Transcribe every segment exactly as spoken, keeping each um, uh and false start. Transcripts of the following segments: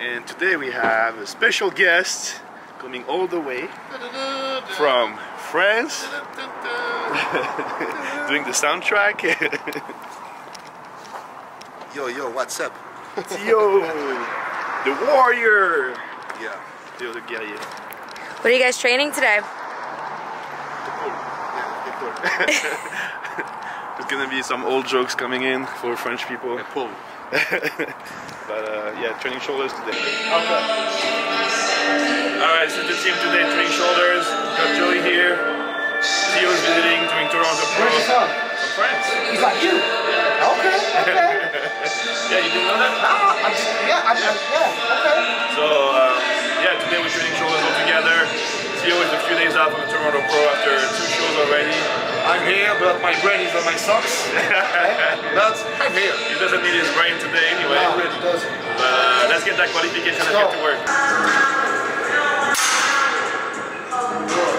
And today we have a special guest coming all the way from France, doing the soundtrack. Yo, yo, what's up? Theo, the warrior. Yeah, Theo Leguerrier. What are you guys training today? There's gonna be some old jokes coming in for French people. But uh, yeah, training shoulders today. Okay. Alright, so the team today, training shoulders. Got Joey here. Theo's visiting, doing Toronto Pro. Where's he from? From France. He's like you. Yeah. Okay, okay. Yeah, you didn't know that? Ah, I just, yeah, I just, yeah, okay. So, uh, yeah, today we're training shoulders all together. Theo is a few days out from the Toronto Pro after two shows already. I'm here, but my brain is on my socks. But I'm here. He doesn't need his brain today anyway. No, it doesn't. Uh, let's get that qualification and get to work. Allez, douze. Allez,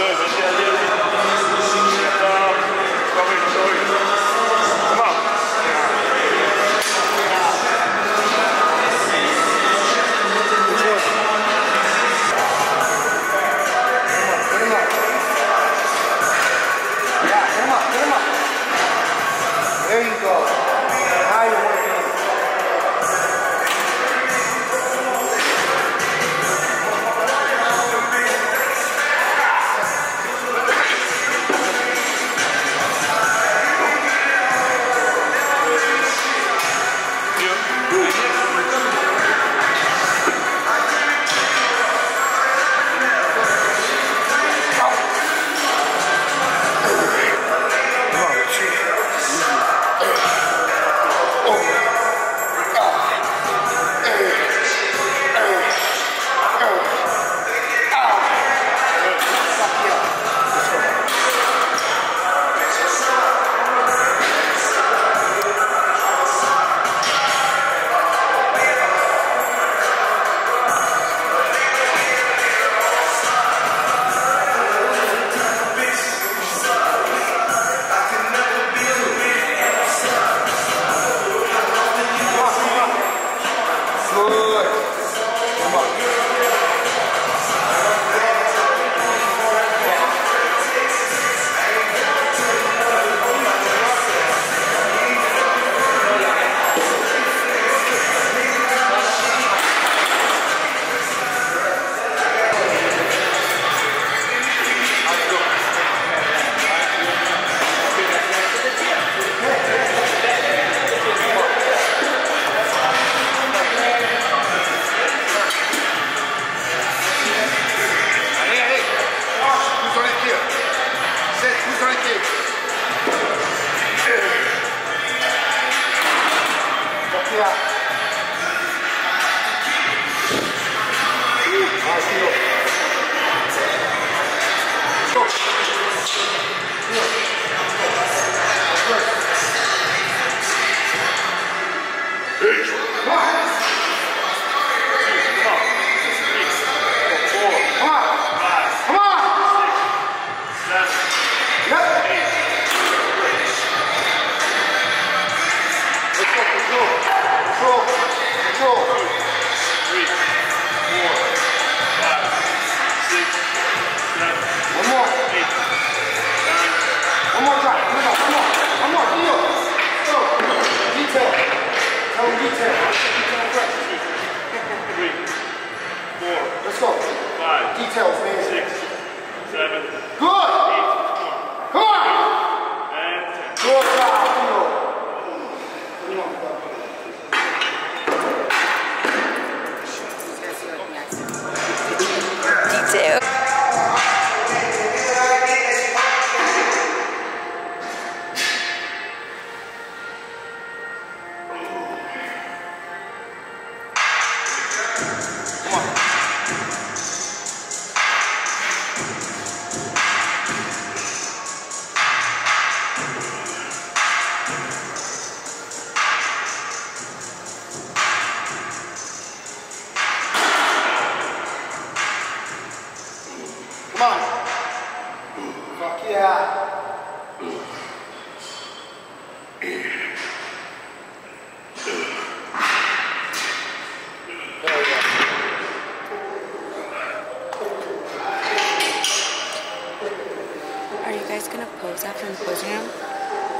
douze. Allez, douze. Allez, douze.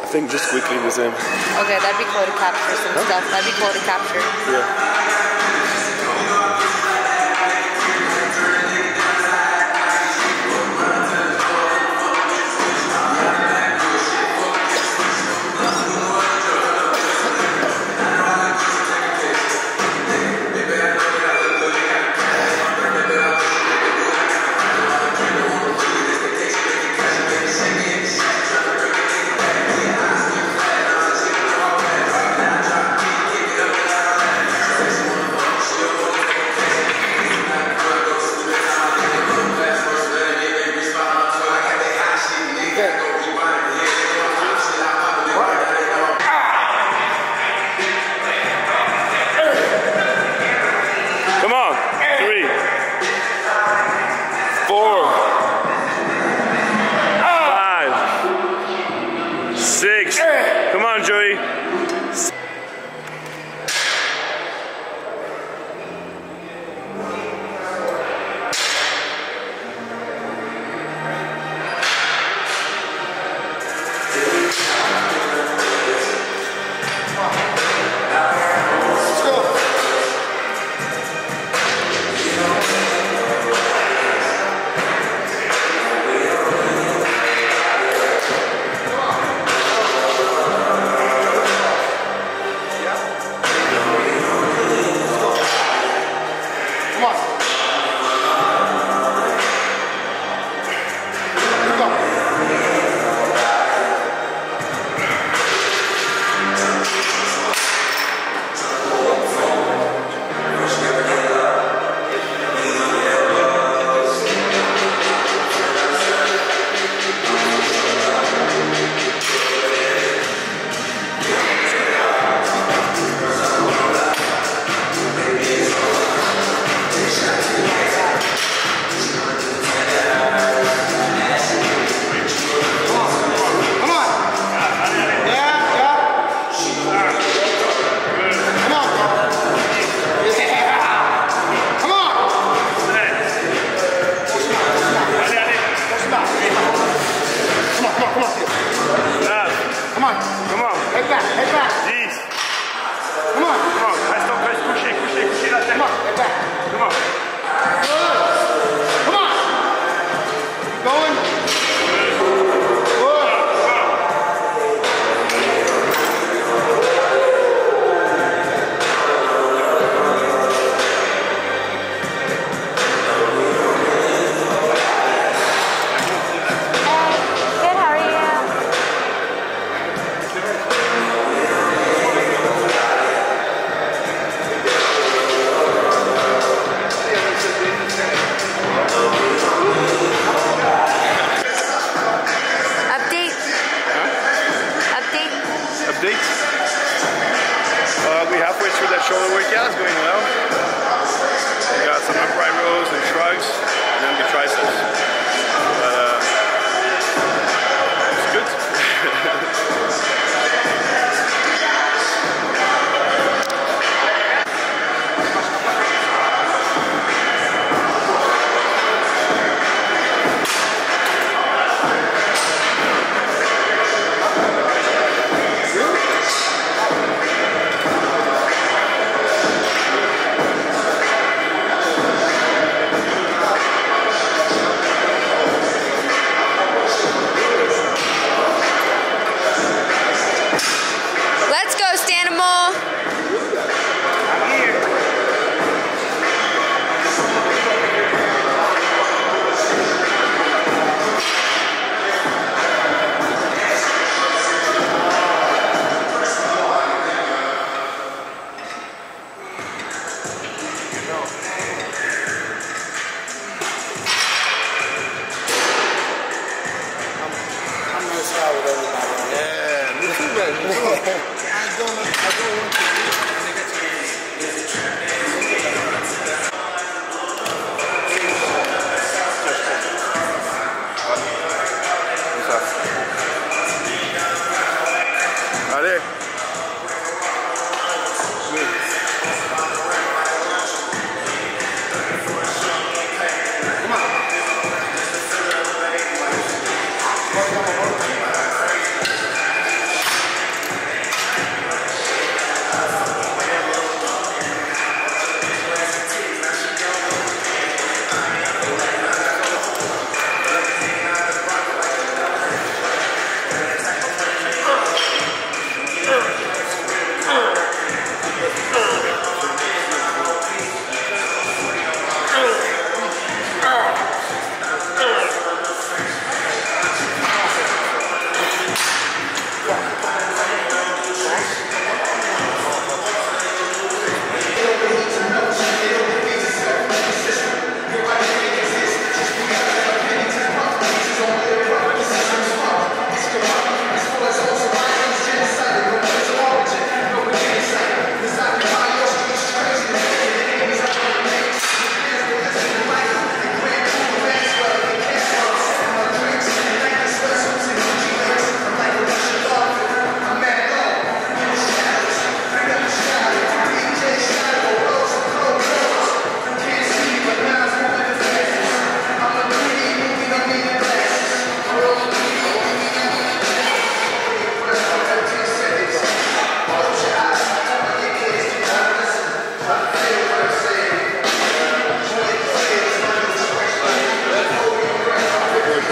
I think just quickly with him. Okay, that'd be cool to capture some huh? stuff. That'd be cool to capture. Yeah.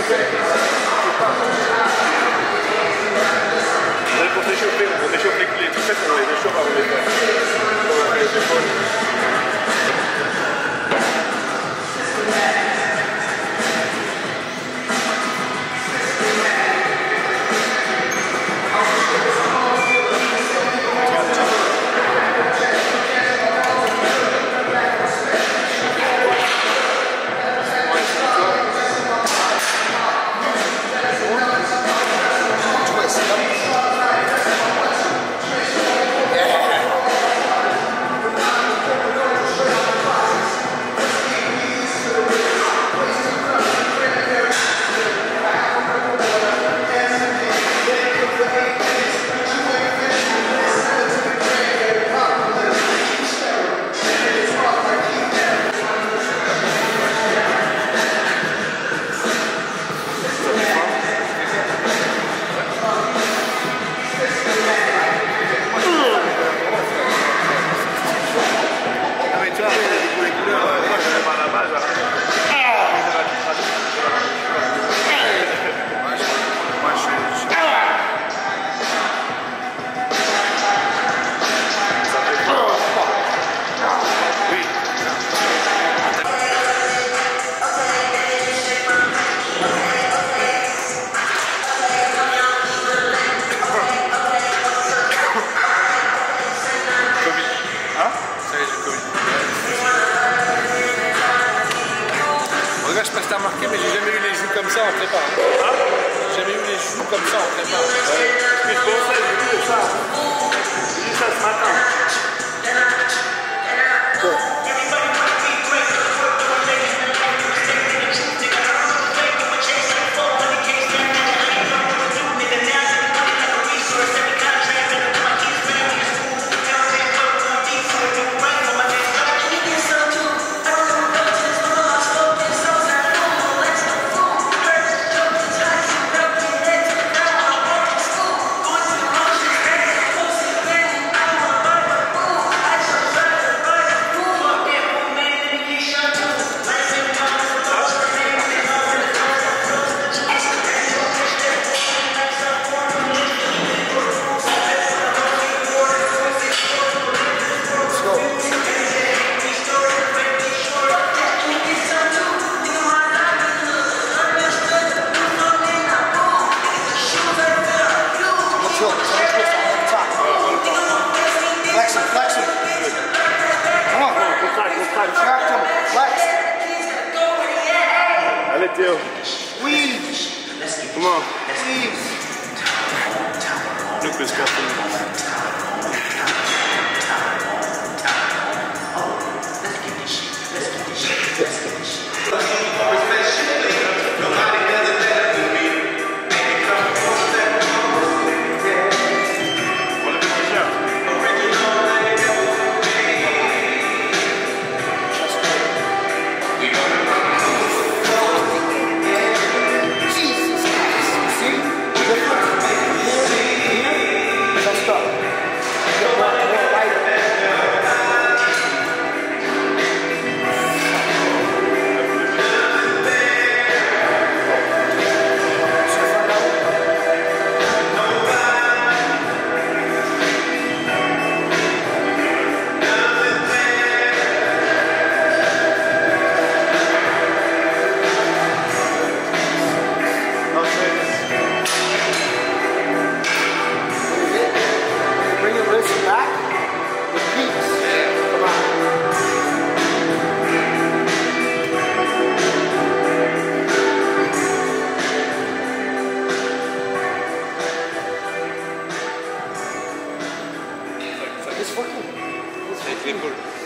On échauffe on échauffe les clés, tout ça qu'on les échauffe avant de les faire. On les It's fucking... It's cool.